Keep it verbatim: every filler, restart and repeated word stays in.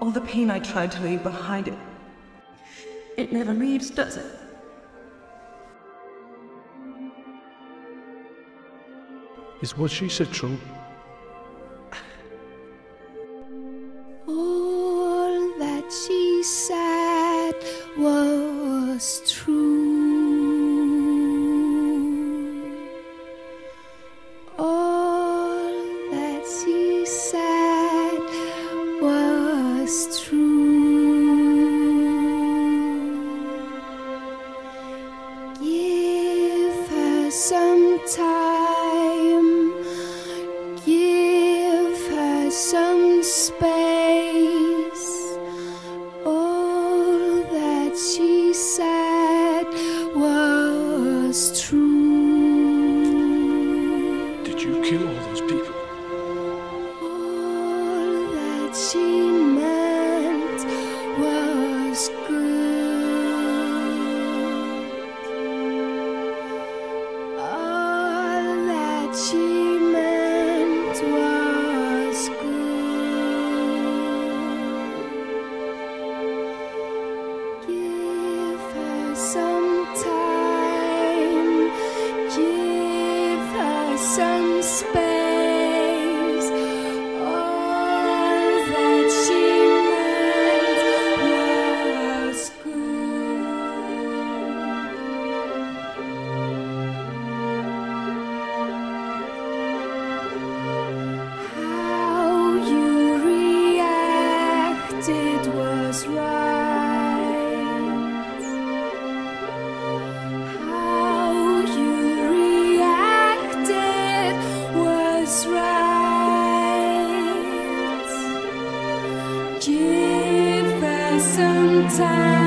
all the pain I tried to leave behind it. It never leaves, does it? Is what she said true? All that she said was true. All that she said was true. Give her some time. Some space. All that she said was true. Did you kill all those people? All that she meant was good. All that she meant was some time, give her some space. All that she meant was good. How you reacted was right. Give her some time.